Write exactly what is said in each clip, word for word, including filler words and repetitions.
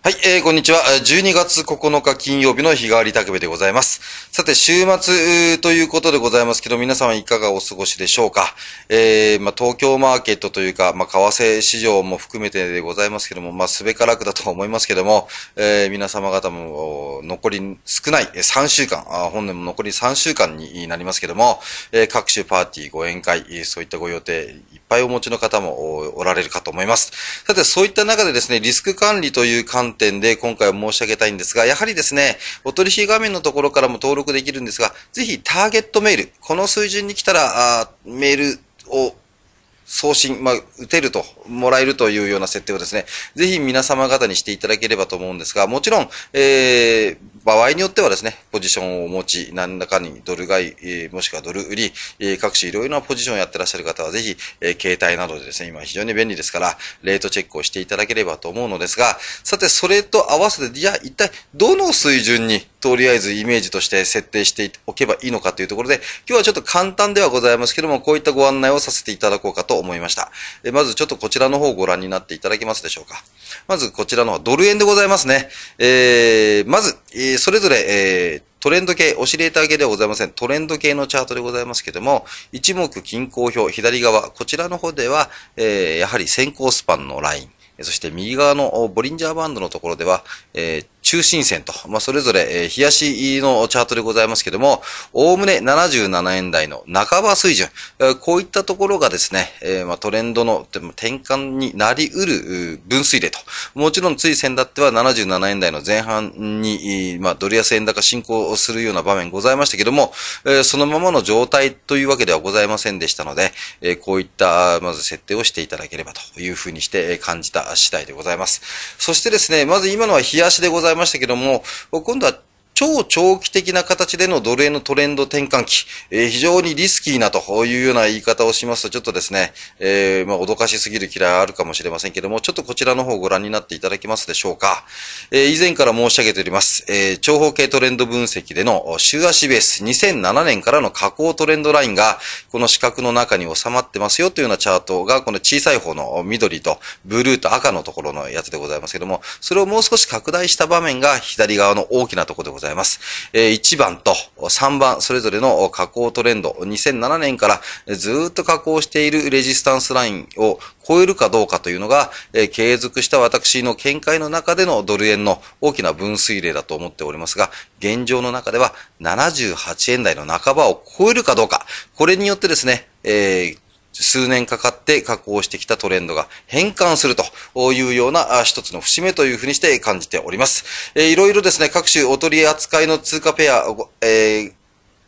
はい、えー、こんにちは。じゅうにがつここのか金曜日の日替わり宅部でございます。さて、週末ということでございますけど、皆様いかがお過ごしでしょうか。えー、まあ、東京マーケットというか、まあ、為替市場も含めてでございますけども、まあ、すべからくだとは思いますけども、えー、皆様方も残り少ないさんしゅうかん、本年も残りさんしゅうかんになりますけども、えー、各種パーティー、ご宴会、そういったご予定、いっぱいお持ちの方もおられるかと思います。さて、そういった中でですね、リスク管理という観点で今回申し上げたいんですが、やはりですね、お取引画面のところからも登録できるんですが、ぜひターゲットメール、この水準に来たら、あー、メールを送信、まあ、打てると、もらえるというような設定をですね、ぜひ皆様方にしていただければと思うんですが、もちろん、えー、場合によってはですね、ポジションをお持ち、何らかにドル買い、えー、もしくはドル売り、えー、各種いろいろなポジションをやってらっしゃる方は、ぜひ、えー、携帯などでですね、今非常に便利ですから、レートチェックをしていただければと思うのですが、さて、それと合わせて、じゃあ一体どの水準に、とりあえずイメージとして設定しておけばいいのかというところで、今日はちょっと簡単ではございますけども、こういったご案内をさせていただこうかと思いました。えまずちょっとこちらの方をご覧になっていただけますでしょうか。まずこちらの方はドル円でございますね。えー、まず、えー、それぞれ、えートレンド系、オシレーター系ではございません。トレンド系のチャートでございますけども、一目均衡表、左側、こちらの方では、えー、やはり先行スパンのライン。そして右側のボリンジャーバンドのところでは、えー、中心線と、まあ、それぞれ、えー、冷やしのチャートでございますけども、おおむねななじゅうななえん台の半ば水準、えー、こういったところがですね、えーまあ、トレンドの転換になりうる分水嶺と、もちろんつい先だってはななじゅうななえん台の前半に、まあ、ドル安円高進行するような場面ございましたけども、えー、そのままの状態というわけではございませんでしたので、えー、こういったまず設定をしていただければというふうにして感じた次第でございます。そしてですね、まず今のは冷やしでございましたけども、今度は超長期的な形でのドル円のトレンド転換期、えー、非常にリスキーなというような言い方をしますと、ちょっとですね、えー、まあ、脅かしすぎる気があるかもしれませんけども、ちょっとこちらの方をご覧になっていただけますでしょうか。えー、以前から申し上げております、えー、長方形トレンド分析での週足ベースにせんななねんからの下降トレンドラインが、この四角の中に収まってますよというようなチャートが、この小さい方の緑とブルーと赤のところのやつでございますけども、それをもう少し拡大した場面が左側の大きなところでございます。いちばんとさんばん、それぞれの下降トレンド、にせんななねんからずっと下降しているレジスタンスラインを超えるかどうかというのが、継続した私の見解の中でのドル円の大きな分水嶺だと思っておりますが、現状の中ではななじゅうはちえん台の半ばを超えるかどうか、これによってですね、えー数年かかって下降してきたトレンドが変換するというような一つの節目というふうにして感じております。えー、いろいろですね、各種お取り扱いの通貨ペア、えー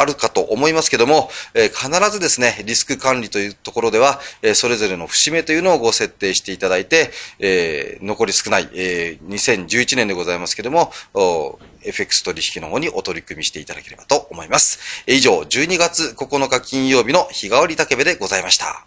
あるかと思いますけども、えー、必ずですね、リスク管理というところでは、えー、それぞれの節目というのをご設定していただいて、えー、残り少ない、えー、にせんじゅういちねんでございますけども、エフエックス 取引の方にお取り組みしていただければと思います。以上、じゅうにがつここのか金曜日の日替わりたけべでございました。